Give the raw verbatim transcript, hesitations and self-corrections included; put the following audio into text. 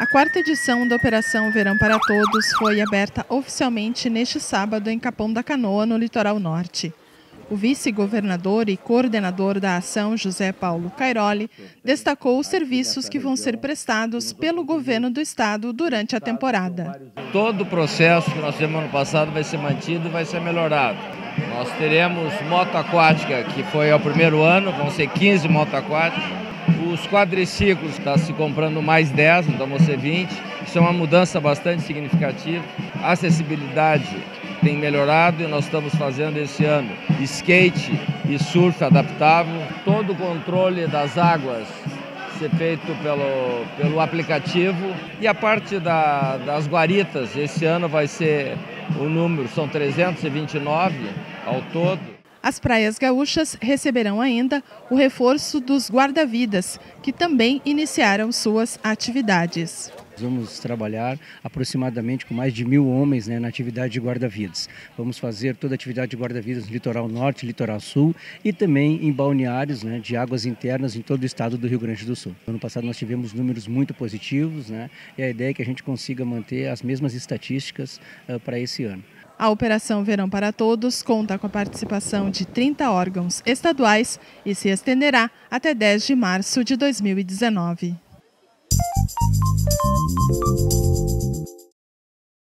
A quarta edição da Operação Verão para Todos foi aberta oficialmente neste sábado em Capão da Canoa, no litoral norte. O vice-governador e coordenador da ação, José Paulo Cairoli, destacou os serviços que vão ser prestados pelo governo do estado durante a temporada. Todo o processo que nós temos ano passado vai ser mantido e vai ser melhorado. Nós teremos moto aquática, que foi ao primeiro ano, vão ser quinze moto aquáticas. Os quadriciclos, está se comprando mais dez, então vão ser vinte. Isso é uma mudança bastante significativa. A acessibilidade tem melhorado e nós estamos fazendo esse ano skate e surf adaptável. Todo o controle das águas ser feito pelo, pelo aplicativo. E a parte da, das guaritas, esse ano vai ser o número, são trezentas e vinte e nove ao todo. As praias gaúchas receberão ainda o reforço dos guarda-vidas, que também iniciaram suas atividades. Vamos trabalhar aproximadamente com mais de mil homens, né, na atividade de guarda-vidas. Vamos fazer toda a atividade de guarda-vidas no litoral norte, litoral sul e também em balneários, né, de águas internas em todo o estado do Rio Grande do Sul. No ano passado nós tivemos números muito positivos, né, e a ideia é que a gente consiga manter as mesmas estatísticas uh, para esse ano. A Operação Verão para Todos conta com a participação de trinta órgãos estaduais e se estenderá até dez de março de dois mil e dezenove.